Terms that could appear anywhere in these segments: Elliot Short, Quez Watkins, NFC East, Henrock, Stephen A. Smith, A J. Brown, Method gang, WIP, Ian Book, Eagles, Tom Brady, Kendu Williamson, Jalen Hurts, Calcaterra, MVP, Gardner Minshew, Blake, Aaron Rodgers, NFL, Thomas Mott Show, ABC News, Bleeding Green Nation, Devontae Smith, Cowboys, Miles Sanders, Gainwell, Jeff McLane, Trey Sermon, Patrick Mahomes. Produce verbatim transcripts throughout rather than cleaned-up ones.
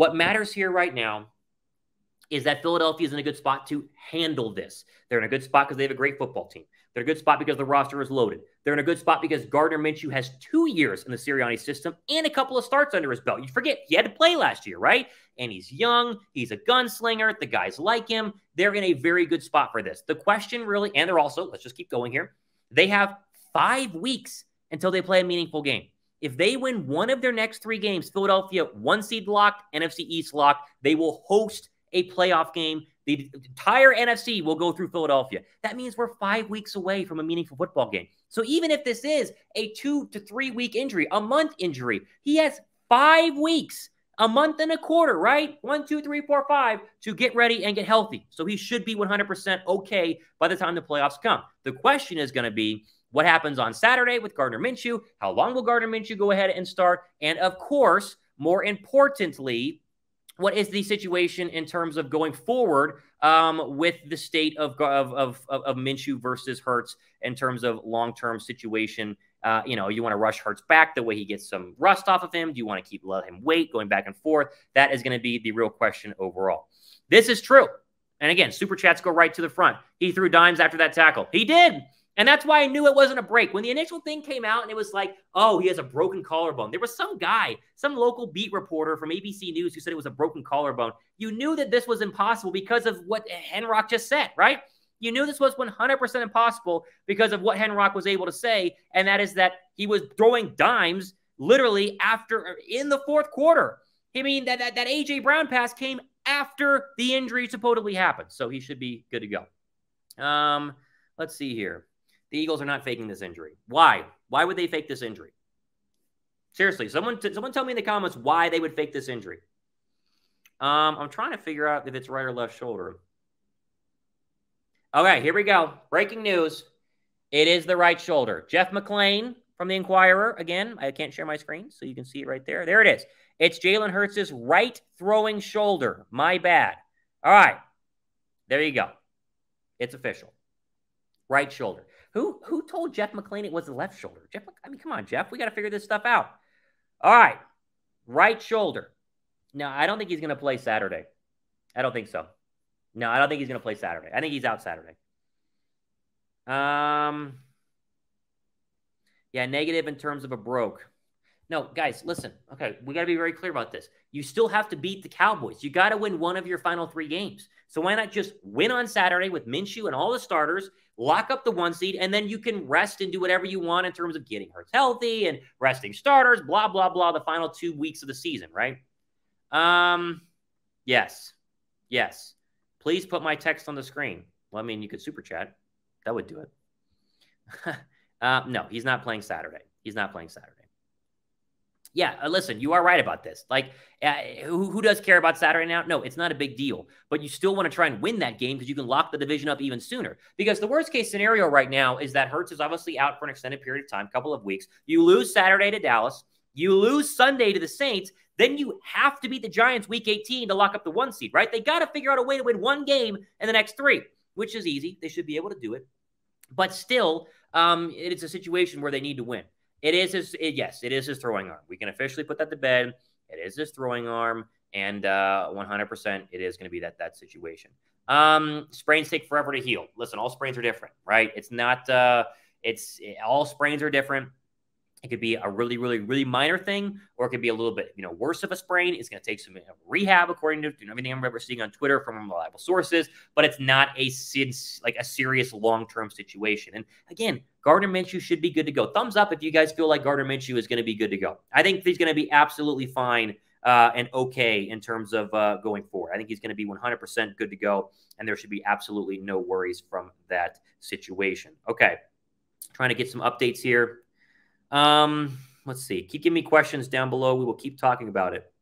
What matters here right now is that Philadelphia is in a good spot to handle this. They're in a good spot because they have a great football team. They're in a good spot because the roster is loaded. They're in a good spot because Gardner Minshew has two years in the Sirianni system and a couple of starts under his belt. You forget, he had to play last year, right? And he's young. He's a gunslinger. The guys like him. They're in a very good spot for this. The question really, and they're also, let's just keep going here, they have five weeks until they play a meaningful game. If they win one of their next three games, Philadelphia, one seed locked, N F C East locked, they will host a playoff game. The entire N F C will go through Philadelphia. That means we're five weeks away from a meaningful football game. So even if this is a two to three week injury, a month injury, he has five weeks, a month and a quarter, right? One, two, three, four, five to get ready and get healthy. So he should be one hundred percent okay by the time the playoffs come. The question is going to be, what happens on Saturday with Gardner Minshew? How long will Gardner Minshew go ahead and start? And of course, more importantly, what is the situation in terms of going forward um, with the state of, of, of, of Minshew versus Hurts in terms of long-term situation? Uh, you know, you want to rush Hurts back the way he gets some rust off of him. Do you want to keep let him wait, going back and forth? That is going to be the real question overall. This is true. And again, super chats go right to the front. He threw dimes after that tackle. He did. And that's why I knew it wasn't a break. When the initial thing came out and it was like, oh, he has a broken collarbone. There was some guy, some local beat reporter from A B C News who said it was a broken collarbone. You knew that this was impossible because of what Henrock just said, right? You knew this was one hundred percent impossible because of what Henrock was able to say, and that is that he was throwing dimes literally after in the fourth quarter. I mean, that, that, that A J. Brown pass came after the injury supposedly happened, so he should be good to go. Um, let's see here. The Eagles are not faking this injury. Why? Why would they fake this injury? Seriously, someone t someone tell me in the comments why they would fake this injury. Um, I'm trying to figure out if it's right or left shoulder. All right, here we go. Breaking news. It is the right shoulder. Jeff McLane from the Inquirer. Again, I can't share my screen, so you can see it right there. There it is. It's Jalen Hurts' right throwing shoulder. My bad. All right. There you go. It's official. Right shoulder. Who who told Jeff McLane it was the left shoulder? Jeff, I mean, come on, Jeff. We got to figure this stuff out. All right. Right shoulder. No, I don't think he's going to play Saturday. I don't think so. No, I don't think he's going to play Saturday. I think he's out Saturday. Um, yeah, negative in terms of a broke. No, guys, listen. Okay, we got to be very clear about this. You still have to beat the Cowboys. You got to win one of your final three games. So why not just win on Saturday with Minshew and all the starters, lock up the one seed, and then you can rest and do whatever you want in terms of getting Hurts healthy and resting starters, blah, blah, blah, the final two weeks of the season, right? Um, yes. Yes. Please put my text on the screen. Well, I mean, you could super chat. That would do it. uh, no, he's not playing Saturday. He's not playing Saturday. Yeah, listen, you are right about this. Like, uh, who, who does care about Saturday now? No, it's not a big deal. But you still want to try and win that game because you can lock the division up even sooner. Because the worst-case scenario right now is that Hurts is obviously out for an extended period of time, a couple of weeks. You lose Saturday to Dallas. You lose Sunday to the Saints. Then you have to beat the Giants week eighteen to lock up the one seed, right? They got to figure out a way to win one game in the next three, which is easy. They should be able to do it. But still, um, it's a situation where they need to win. It is his, it, yes, it is his throwing arm. We can officially put that to bed. It is his throwing arm, and uh, one hundred percent it is going to be that that situation. Um, sprains take forever to heal. Listen, all sprains are different, right? It's not, uh, it's, it, all sprains are different. It could be a really, really, really minor thing, or it could be a little bit, you know, worse of a sprain. It's going to take some rehab, according to you know, everything I remember seeing on Twitter from reliable sources. But it's not a like a serious long-term situation. And again, Gardner Minshew should be good to go. Thumbs up if you guys feel like Gardner Minshew is going to be good to go. I think he's going to be absolutely fine uh, and okay in terms of uh, going forward. I think he's going to be one hundred percent good to go, and there should be absolutely no worries from that situation. Okay, trying to get some updates here. Um, let's see. Keep giving me questions down below. We will keep talking about it.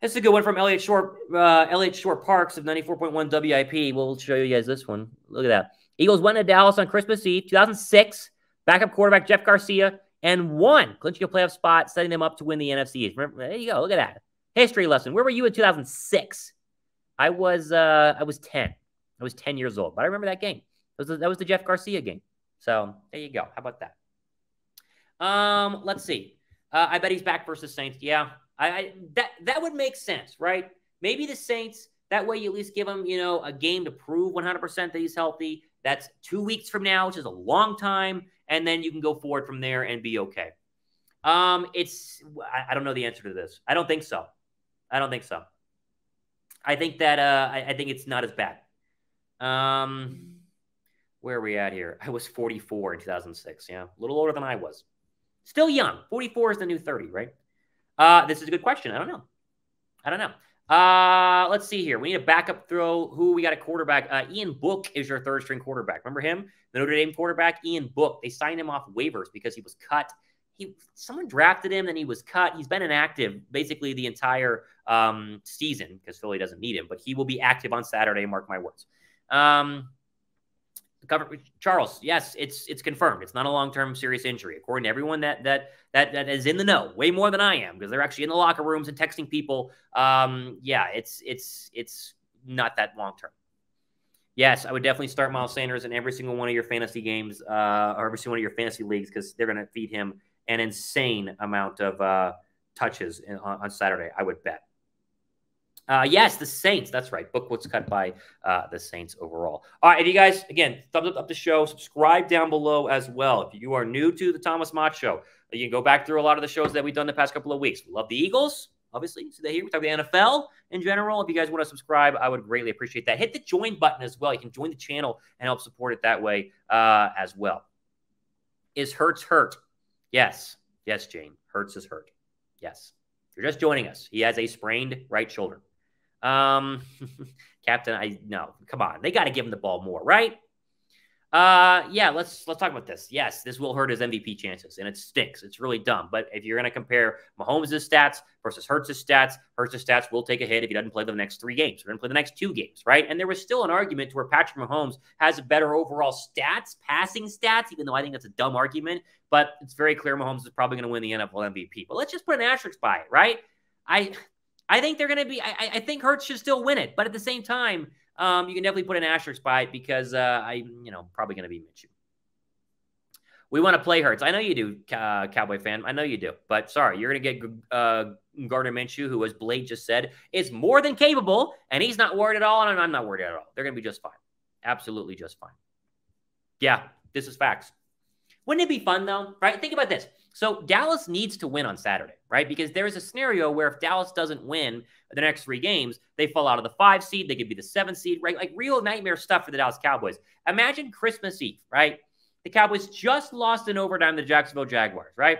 This is a good one from Elliot Short, uh, Elliot Short Parks of ninety-four point one W I P. We'll show you guys this one. Look at that. Eagles went to Dallas on Christmas Eve, two thousand six. Backup quarterback Jeff Garcia and won, clinching a playoff spot, setting them up to win the N F C East. Remember, there you go. Look at that history lesson. Where were you in two thousand six? I was, uh, I was ten. I was ten years old, but I remember that game. That was the, that was the Jeff Garcia game. So there you go. How about that? Um, let's see. Uh, I bet he's back versus Saints. Yeah, I, I that that would make sense, right? Maybe the Saints, that way you at least give him, you know, a game to prove one hundred percent that he's healthy. That's two weeks from now, which is a long time, and then you can go forward from there and be okay. Um, it's I, I don't know the answer to this. I don't think so. I don't think so. I think that uh, I, I think it's not as bad. Um, where are we at here? I was forty-four in two thousand six. Yeah, a little older than I was. Still young. forty-four is the new thirty, right? Uh, this is a good question. I don't know. I don't know. Uh, let's see here. We need a backup throw. Who we got a quarterback? Uh, Ian Book is your third string quarterback. Remember him? The Notre Dame quarterback, Ian Book. They signed him off waivers because he was cut. He, someone drafted him, then he was cut. He's been inactive basically the entire um, season because Philly doesn't need him, but he will be active on Saturday. Mark my words. Um, cover, Charles, yes, it's it's confirmed. It's not a long-term serious injury, according to everyone that that that that is in the know, way more than I am, because they're actually in the locker rooms and texting people. Um, yeah, it's it's it's not that long-term. Yes, I would definitely start Miles Sanders in every single one of your fantasy games uh, or every single one of your fantasy leagues because they're going to feed him an insane amount of uh, touches in, on, on Saturday, I would bet. Uh, yes, the Saints. That's right. Book was cut by uh, the Saints overall. All right, if you guys, again, thumbs up, up the show. Subscribe down below as well. If you are new to the Thomas Mott Show, you can go back through a lot of the shows that we've done the past couple of weeks. We love the Eagles, obviously. So they're here. We talk about the N F L in general. If you guys want to subscribe, I would greatly appreciate that. Hit the join button as well. You can join the channel and help support it that way uh, as well. Is Hurts hurt? Yes. Yes, Jane. Hurts is hurt. Yes. If you're just joining us, he has a sprained right shoulder. Um, Captain, I no, come on. They got to give him the ball more, right? Uh, yeah, let's, let's talk about this. Yes, this will hurt his M V P chances and it stinks. It's really dumb. But if you're going to compare Mahomes' stats versus Hurts' stats, Hurts' stats will take a hit if he doesn't play the next three games. We're going to play the next two games, right? And there was still an argument to where Patrick Mahomes has better overall stats, passing stats, even though I think that's a dumb argument, but it's very clear Mahomes is probably going to win the N F L M V P, but let's just put an asterisk by it, right? I, I think they're going to be, I, I think Hurts should still win it, but at the same time, Um, you can definitely put an asterisk by it because uh, I'm, you know, probably going to be Minshew. We want to play Hurts. I know you do, uh, Cowboy fan. I know you do. But sorry, you're going to get uh, Gardner Minshew, who, as Blake just said, is more than capable, and he's not worried at all, and I'm not worried at all. They're going to be just fine. Absolutely just fine. Yeah, this is facts. Wouldn't it be fun, though? Right? Think about this. So Dallas needs to win on Saturday, right? Because there is a scenario where if Dallas doesn't win the next three games, they fall out of the five seed. They could be the seven seed, right? Like real nightmare stuff for the Dallas Cowboys. Imagine Christmas Eve, right? The Cowboys just lost in overtime to the Jacksonville Jaguars, right?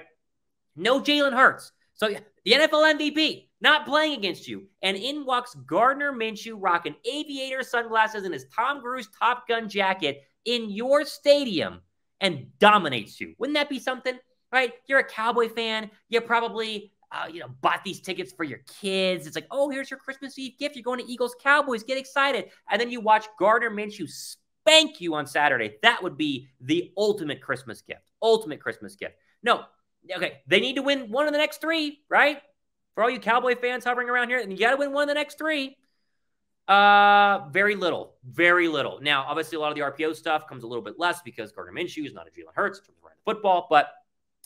No Jalen Hurts. So the N F L M V P not playing against you. And in walks Gardner Minshew rocking aviator sunglasses and his Tom Cruise Top Gun jacket in your stadium and dominates you. Wouldn't that be something? Right? You're a Cowboy fan. You probably, uh, you know, bought these tickets for your kids. It's like, oh, here's your Christmas Eve gift. You're going to Eagles Cowboys. Get excited. And then you watch Gardner Minshew spank you on Saturday. That would be the ultimate Christmas gift. Ultimate Christmas gift. No. Okay. They need to win one of the next three, right? For all you Cowboy fans hovering around here, and you got to win one of the next three. Uh, very little. Very little. Now, obviously, a lot of the R P O stuff comes a little bit less because Gardner Minshew is not a Jalen Hurts in terms of running the football, but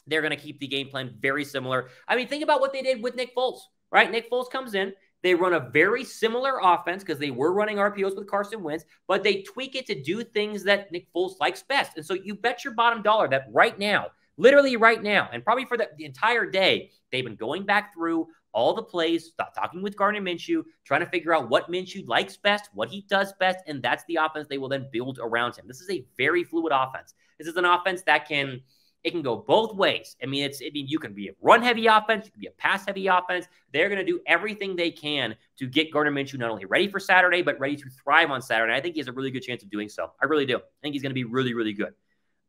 they're going to keep the game plan very similar. I mean, think about what they did with Nick Foles, right? Nick Foles comes in. They run a very similar offense because they were running R P Os with Carson Wentz, but they tweak it to do things that Nick Foles likes best. And so you bet your bottom dollar that right now, literally right now, and probably for the, the entire day, they've been going back through all the plays, talking with Gardner Minshew, trying to figure out what Minshew likes best, what he does best, and that's the offense they will then build around him. This is a very fluid offense. This is an offense that can... It can go both ways. I mean, it's. I mean, you can be a run-heavy offense. You can be a pass-heavy offense. They're going to do everything they can to get Gardner Minshew not only ready for Saturday, but ready to thrive on Saturday. I think he has a really good chance of doing so. I really do. I think he's going to be really, really good.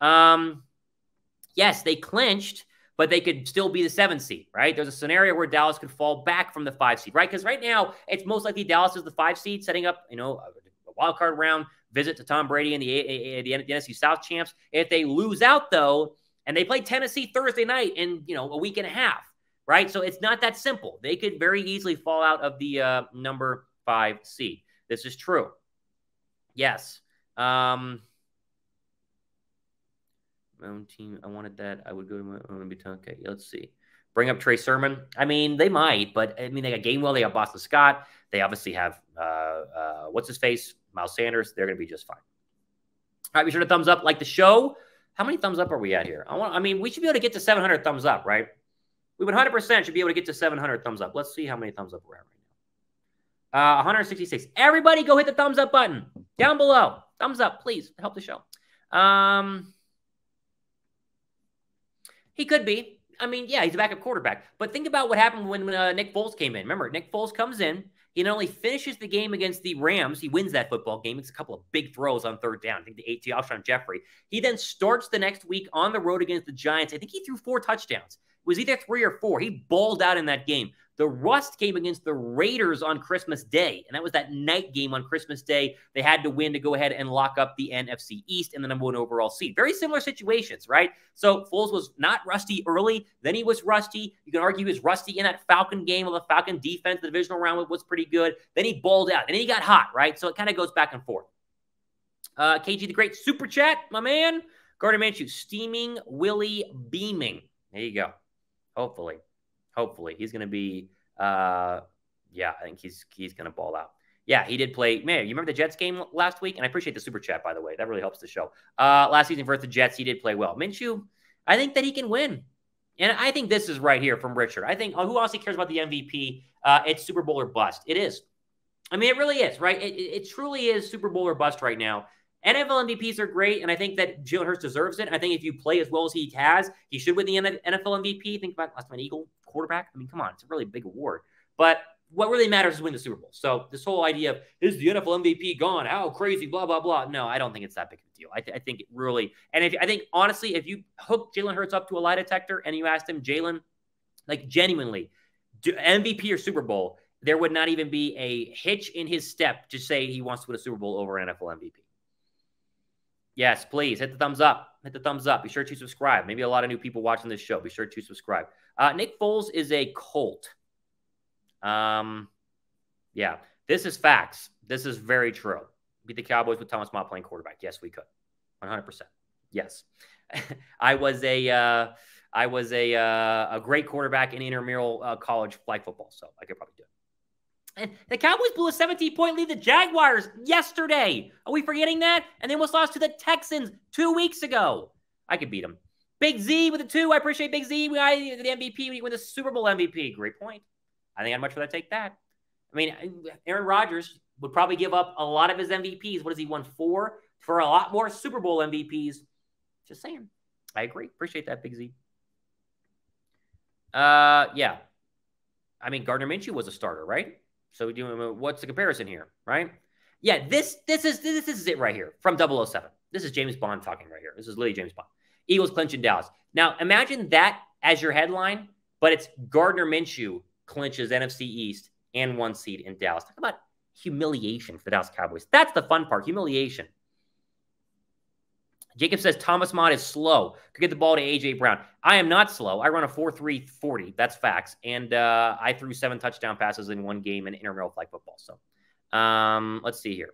Um, yes, they clinched, but they could still be the seven seed, right? There's a scenario where Dallas could fall back from the five seed, right? Because right now, it's most likely Dallas is the five seed, setting up, you know, a wild card round visit to Tom Brady and the, the N F C South champs. If they lose out, though, and they play Tennessee Thursday night in, you know, a week and a half, right? So it's not that simple. They could very easily fall out of the uh, number five seed. This is true. Yes. Um, my own team, I wanted that. I would go to my own. Okay, let's see. Bring up Trey Sermon. I mean, they might, but I mean, they got Gainwell, they got Boston Scott. They obviously have uh, uh, what's his face, Miles Sanders. They're going to be just fine. All right, be sure to thumbs up, like the show. How many thumbs up are we at here? I want. I mean, we should be able to get to seven hundred thumbs up, right? We would one hundred percent should be able to get to seven hundred thumbs up. Let's see how many thumbs up we're at right now. Uh, one hundred sixty-six. Everybody, go hit the thumbs up button down below. Thumbs up, please help the show. Um, he could be. I mean, yeah, he's a backup quarterback. But think about what happened when uh, Nick Foles came in. Remember, Nick Foles comes in. He not only finishes the game against the Rams, he wins that football game. It's a couple of big throws on third down. I think the eight to Alshon Jeffrey. He then starts the next week on the road against the Giants. I think he threw four touchdowns. It was either three or four. He balled out in that game. The rust came against the Raiders on Christmas Day, and that was that night game on Christmas Day. They had to win to go ahead and lock up the N F C East and the number one overall seed. Very similar situations, right? So Foles was not rusty early. Then he was rusty. You can argue he was rusty in that Falcon game with the Falcon defense. The divisional round was pretty good. Then he balled out, and then he got hot, right? So it kind of goes back and forth. Uh, K G the Great, super chat, my man. Gardner Minshew, steaming, Willie beaming. There you go. Hopefully. Hopefully. He's going to be, uh, yeah, I think he's he's going to ball out. Yeah, he did play. Man, you remember the Jets game last week? And I appreciate the super chat, by the way. That really helps the show. Uh, last season versus the Jets, he did play well. Minshew, I think that he can win. And I think this is right here from Richard. I think, oh, who honestly cares about the M V P? Uh, it's Super Bowl or bust. It is. I mean, it really is, right? It, it, it truly is Super Bowl or bust right now. N F L M V Ps are great, and I think that Jalen Hurts deserves it. I think if you play as well as he has, he should win the N F L M V P. Think about last time an Eagle quarterback. I mean, come on, it's a really big award. But what really matters is win the Super Bowl. So this whole idea of, is the N F L M V P gone? How crazy, blah, blah, blah. No, I don't think it's that big of a deal. I, th I think it really – and if, I think, honestly, if you hook Jalen Hurts up to a lie detector and you asked him, Jalen, like genuinely, do M V P or Super Bowl, there would not even be a hitch in his step to say he wants to win a Super Bowl over an N F L M V P. Yes, please. Hit the thumbs up. Hit the thumbs up. Be sure to subscribe. Maybe a lot of new people watching this show. Be sure to subscribe. Uh, Nick Foles is a Colt. Um, yeah, this is facts. This is very true. Beat the Cowboys with Thomas Mott playing quarterback. Yes, we could. one hundred percent. Yes. I was a uh, I was a uh, a great quarterback in intramural uh, college flag football, so I could probably do it. And the Cowboys blew a seventeen-point lead to the Jaguars yesterday. Are we forgetting that? And they almost lost to the Texans two weeks ago. I could beat them. Big Z with a two. I appreciate Big Z. We I, the M V P. We win the Super Bowl M V P. Great point. I think I'd much rather take that. I mean, Aaron Rodgers would probably give up a lot of his M V Ps. What has he won for? For a lot more Super Bowl M V Ps. Just saying. I agree. Appreciate that, Big Z. Uh, yeah. I mean, Gardner Minshew was a starter, right? So we do. What's the comparison here, right? Yeah, this this is this, this is it right here from double oh seven. This is James Bond talking right here. This is literally James Bond. Eagles clinch in Dallas. Now imagine that as your headline, but it's Gardner Minshew clinches N F C East and one seed in Dallas. Talk about humiliation for the Dallas Cowboys. That's the fun part, humiliation. Jacob says Thomas Mott is slow. Could get the ball to A J. Brown. I am not slow. I run a four three forty. That's facts. And uh, I threw seven touchdown passes in one game in intramural flag football. So um, let's see here.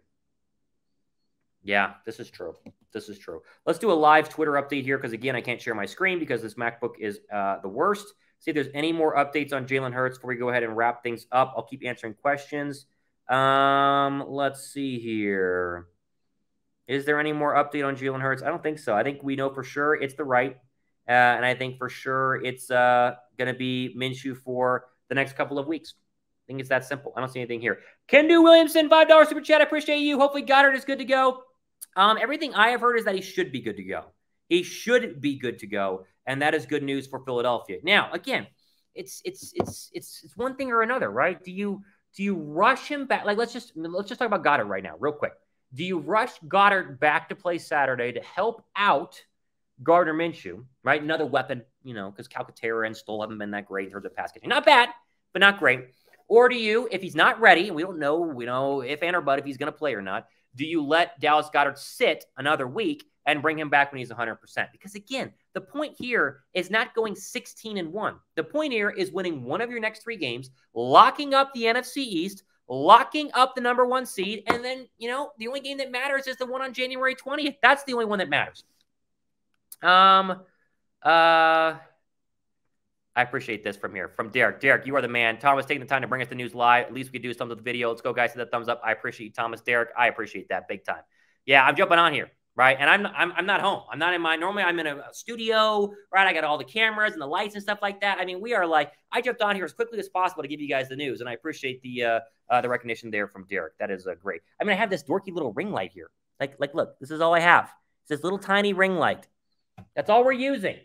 Yeah, this is true. This is true. Let's do a live Twitter update here because, again, I can't share my screen because this MacBook is uh, the worst. See if there's any more updates on Jalen Hurts before we go ahead and wrap things up. I'll keep answering questions. Um, let's see here. Is there any more update on Jalen Hurts? I don't think so. I think we know for sure it's the right. Uh, and I think for sure it's uh, going to be Minshew for the next couple of weeks. I think it's that simple. I don't see anything here. Kendu Williamson, five dollar super chat. I appreciate you. Hopefully Goddard is good to go. Um, everything I have heard is that he should be good to go. He should be good to go. And that is good news for Philadelphia. Now, again, it's it's it's it's it's one thing or another, right? Do you do you rush him back? Like let's just let's just talk about Goddard right now, real quick. Do you rush Goddard back to play Saturday to help out Gardner Minshew, right? Another weapon, you know, because Calcaterra and Stoll haven't been that great in terms of pass catching. Not bad, but not great. Or do you, if he's not ready, and we don't know, we know if and or but if he's going to play or not, do you let Dallas Goedert sit another week and bring him back when he's one hundred percent? Because, again, the point here is not going sixteen and one. The point here is winning one of your next three games, locking up the N F C East, locking up the number one seed, and then, you know, the only game that matters is the one on January twentieth. That's the only one that matters. Um, uh, I appreciate this from here, from Derek. Derek, you are the man. Thomas, taking the time to bring us the news live. At least we could do something with the video. Let's go, guys. Hit that thumbs up. I appreciate you, Thomas. Derek, I appreciate that big time. Yeah, I'm jumping on here, right? And I'm I'm, I'm not home. I'm not in my – normally I'm in a studio, right? I got all the cameras and the lights and stuff like that. I mean, we are like – I jumped on here as quickly as possible to give you guys the news, and I appreciate the uh, uh, the recognition there from Derek. That is uh, great. I mean, I have this dorky little ring light here. Like, like, look, this is all I have. It's this little tiny ring light. That's all we're using.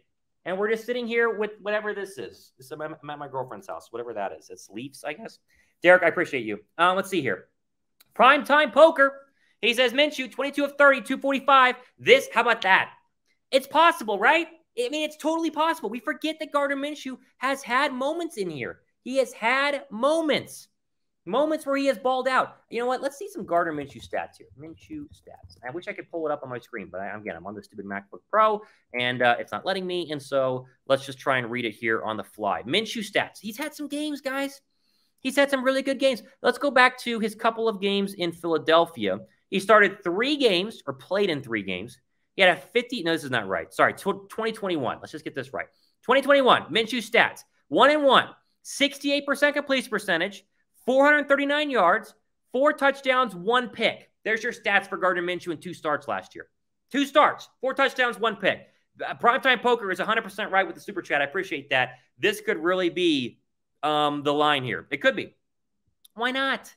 And we're just sitting here with whatever this is. This is I'm at my girlfriend's house, whatever that is. It's Leafs, I guess. Derek, I appreciate you. Uh, let's see here. Primetime Poker. He says, Minshew, twenty-two of thirty, two forty-five. This, how about that? It's possible, right? I mean, it's totally possible. We forget that Gardner Minshew has had moments in here. He has had moments. Moments where he has balled out. You know what? Let's see some Gardner Minshew stats here. Minshew stats. I wish I could pull it up on my screen, but I, again, I'm on this stupid MacBook Pro, and uh, it's not letting me, and so let's just try and read it here on the fly. Minshew stats. He's had some games, guys. He's had some really good games. Let's go back to his couple of games in Philadelphia. He started three games, or played in three games. He had a fifty. No, this is not right. Sorry, twenty twenty-one. Let's just get this right. twenty twenty-one, Minshew stats. One and one, sixty-eight percent completion percentage, four thirty-nine yards, four touchdowns, one pick. There's your stats for Gardner Minshew in two starts last year. Two starts, four touchdowns, one pick. Uh, Primetime Poker is one hundred percent right with the Super Chat. I appreciate that. This could really be um, the line here. It could be. Why not?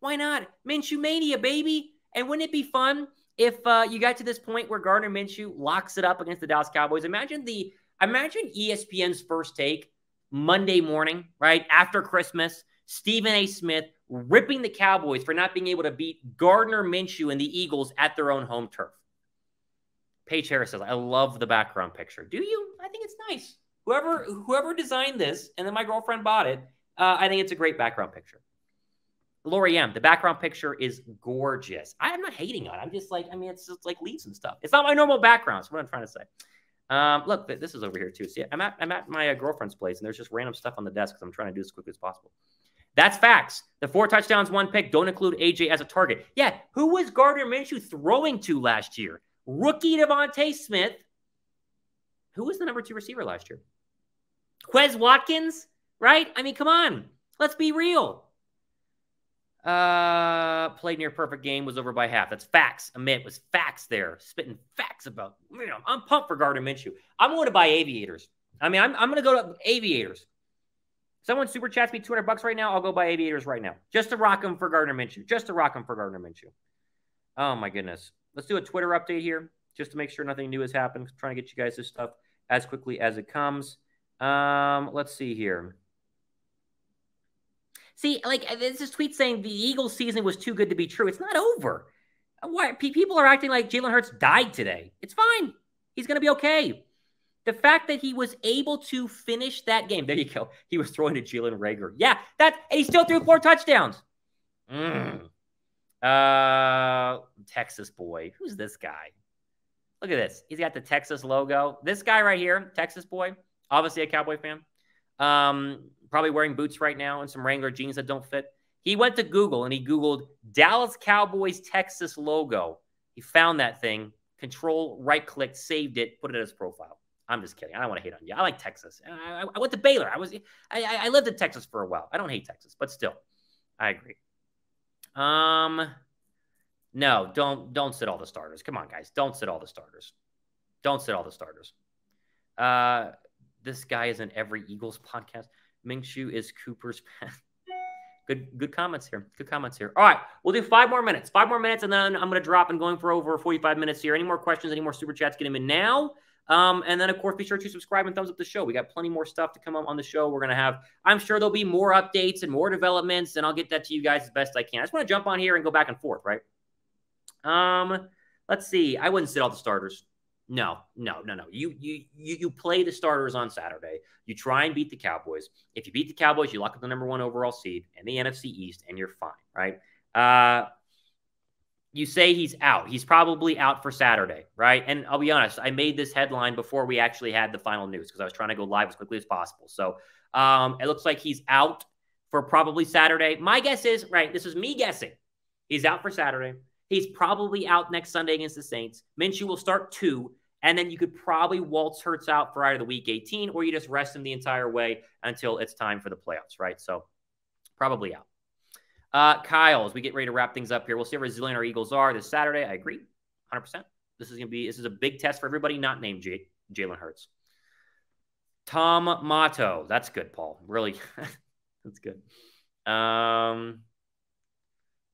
Why not? Minshew Mania, baby. And wouldn't it be fun if uh, you got to this point where Gardner Minshew locks it up against the Dallas Cowboys? Imagine the, imagine E S P N's First Take Monday morning, right, after Christmas, Stephen A. Smith ripping the Cowboys for not being able to beat Gardner Minshew and the Eagles at their own home turf. Paige Harris says, I love the background picture. Do you? I think it's nice. Whoever whoever designed this, and then my girlfriend bought it, uh, I think it's a great background picture. Lori M., the background picture is gorgeous. I'm not hating on it. I'm just like, I mean, it's just like leaves and stuff. It's not my normal background. That's what I'm trying to say. Um, look, this is over here too. See, I'm at, I'm at my girlfriend's place, and there's just random stuff on the desk because I'm trying to do this as quickly as possible. That's facts. The four touchdowns, one pick don't include A J as a target. Yeah, who was Gardner Minshew throwing to last year? Rookie Devontae Smith. Who was the number two receiver last year? Quez Watkins, right? I mean, come on. Let's be real. Uh, played near perfect game, was over by half. That's facts. Amit was facts there. Spitting facts about, you know, I'm pumped for Gardner Minshew. I'm going to buy Aviators. I mean, I'm, I'm going to go to Aviators. Someone super chats me two hundred bucks right now. I'll go buy Aviators right now. Just to rock them for Gardner Minshew. Just to rock them for Gardner Minshew. Oh, my goodness. Let's do a Twitter update here just to make sure nothing new has happened. I'm trying to get you guys this stuff as quickly as it comes. Um, let's see here. See, like, there's this tweet saying the Eagles season was too good to be true. It's not over. Why? People are acting like Jalen Hurts died today. It's fine. He's going to be okay. The fact that he was able to finish that game. There you go. He was throwing to Jalen Reagor. Yeah, that, and he still threw four touchdowns. Mm. Uh, Texas boy. Who's this guy? Look at this. He's got the Texas logo. This guy right here, Texas boy, obviously a Cowboy fan. Um, probably wearing boots right now and some Wrangler jeans that don't fit. He went to Google and he Googled Dallas Cowboys Texas logo. He found that thing, control, right-click, saved it, put it as profile. I'm just kidding. I don't want to hate on you. I like Texas. I, I, I went to Baylor. I was I, I lived in Texas for a while. I don't hate Texas, but still, I agree. Um, no, don't don't sit all the starters. Come on, guys, don't sit all the starters. Don't sit all the starters. Uh, this guy is in every Eagles podcast. Minshew is Cooper's path. Good good comments here. Good comments here. All right, we'll do five more minutes. Five more minutes, and then I'm going to drop and going for over forty-five minutes here. Any more questions? Any more super chats? Get them in now. Um, and then, of course, be sure to subscribe and thumbs up the show. We got plenty more stuff to come up on the show. We're going to have, I'm sure there'll be more updates and more developments, and I'll get that to you guys as best I can. I just want to jump on here and go back and forth, right? Um, let's see. I wouldn't sit all the starters. No, no, no, no. You, you, you, you play the starters on Saturday. You try and beat the Cowboys. If you beat the Cowboys, you lock up the number one overall seed and the N F C East, and you're fine, right? Uh, You say he's out. He's probably out for Saturday, right? And I'll be honest, I made this headline before we actually had the final news because I was trying to go live as quickly as possible. So um, it looks like he's out for probably Saturday. My guess is, right, this is me guessing. He's out for Saturday. He's probably out next Sunday against the Saints. Minshew will start two, And then you could probably waltz Hurts out for either the week eighteen, or you just rest him the entire way until it's time for the playoffs, right? So probably out. Uh, Kyle, as we get ready to wrap things up here, we'll see how resilient our Eagles are this Saturday. I agree, one hundred percent. This is going to be, this is a big test for everybody not named J- Jalen Hurts. Tom Motto. That's good, Paul. Really, that's good. Um,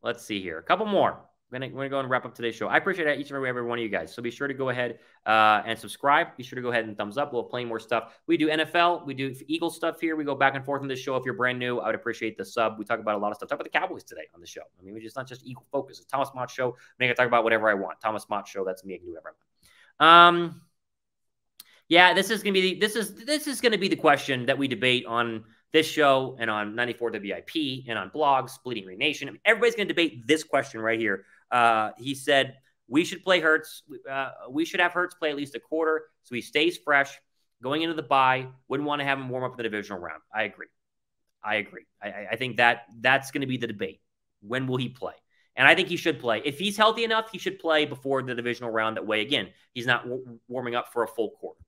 let's see here. A couple more. We're going to go and wrap up today's show. I appreciate each and every, every one of you guys. So be sure to go ahead uh, and subscribe. Be sure to go ahead and thumbs up. We'll play more stuff. We do N F L. We do Eagles stuff here. We go back and forth on this show. If you're brand new, I would appreciate the sub. We talk about a lot of stuff. Talk about the Cowboys today on the show. I mean, it's not just Eagle focus. It's Thomas Mott Show. I'm going to talk about whatever I want. Thomas Mott Show. That's me. I can do whatever I want. Um, yeah, this is going to be the, this is, this is going to be the question that we debate on this show and on ninety-four W I P and on blogs, Bleeding Green Nation. I mean, everybody's going to debate this question right here. Uh, he said, we should play Hurts. Uh, we should have Hurts play at least a quarter so he stays fresh. Going into the bye, wouldn't want to have him warm up in the divisional round. I agree. I agree. I, I think that that's going to be the debate. When will he play? And I think he should play. If he's healthy enough, he should play before the divisional round. That way, again, he's not w- warming up for a full quarter.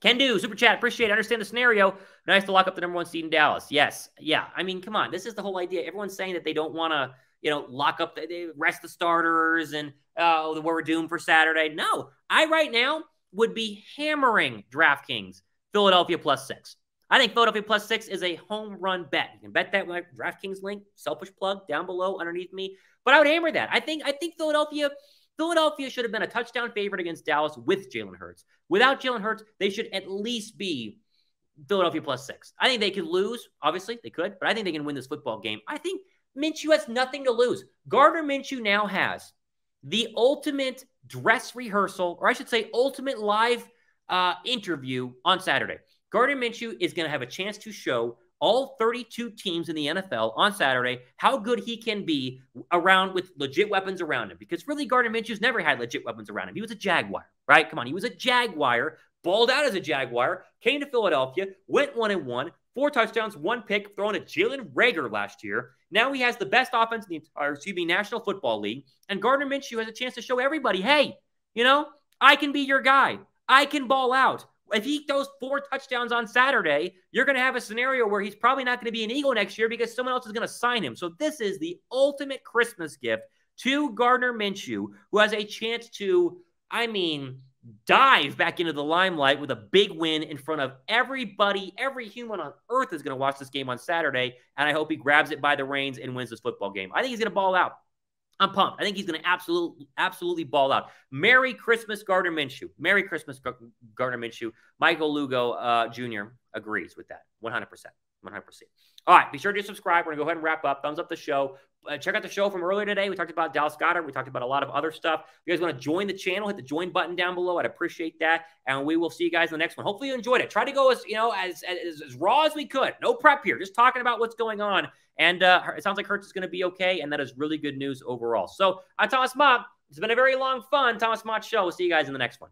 Can do. Super chat. Appreciate it. Understand the scenario. Nice to lock up the number one seed in Dallas. Yes. Yeah. I mean, come on. This is the whole idea. Everyone's saying that they don't want to, you know, lock up, the, they rest the starters and, oh, uh, we're doomed for Saturday. No. I right now would be hammering DraftKings Philadelphia plus six. I think Philadelphia plus six is a home run bet. You can bet that with DraftKings link, selfish plug down below underneath me. But I would hammer that. I think, I think Philadelphia... Philadelphia should have been a touchdown favorite against Dallas with Jalen Hurts. Without Jalen Hurts, they should at least be Philadelphia plus six. I think they could lose. Obviously, they could, but I think they can win this football game. I think Minshew has nothing to lose. Gardner Minshew now has the ultimate dress rehearsal, or I should say ultimate live uh, interview on Saturday. Gardner Minshew is going to have a chance to show all thirty-two teams in the N F L on Saturday, how good he can be around with legit weapons around him. Because really, Gardner Minshew's never had legit weapons around him. He was a Jaguar, right? Come on, he was a Jaguar, balled out as a Jaguar, came to Philadelphia, went one and one, four touchdowns, one pick, thrown at Jalen Reagor last year. Now he has the best offense in the entire, excuse me, National Football League. And Gardner Minshew has a chance to show everybody, hey, you know, I can be your guy. I can ball out. If he throws four touchdowns on Saturday, you're going to have a scenario where he's probably not going to be an Eagle next year because someone else is going to sign him. So this is the ultimate Christmas gift to Gardner Minshew, who has a chance to, I mean, dive back into the limelight with a big win in front of everybody. Every human on earth is going to watch this game on Saturday, and I hope he grabs it by the reins and wins this football game. I think he's going to ball out. I'm pumped. I think he's going to absolutely, absolutely ball out. Merry Christmas, Gardner Minshew. Merry Christmas, Gardner Minshew. Michael Lugo uh, Junior agrees with that. one hundred percent. one hundred percent. All right. Be sure to subscribe. We're going to go ahead and wrap up. Thumbs up the show. Uh, check out the show from earlier today. We talked about Dallas Goedert. We talked about a lot of other stuff. If you guys want to join the channel, hit the join button down below. I'd appreciate that. And we will see you guys in the next one. Hopefully you enjoyed it. Try to go as, you know, as, as, as raw as we could. No prep here. Just talking about what's going on. And uh, it sounds like Hurts is going to be okay. And that is really good news overall. So I'm Thomas Mott. It's been a very long, fun Thomas Mott Show. We'll see you guys in the next one.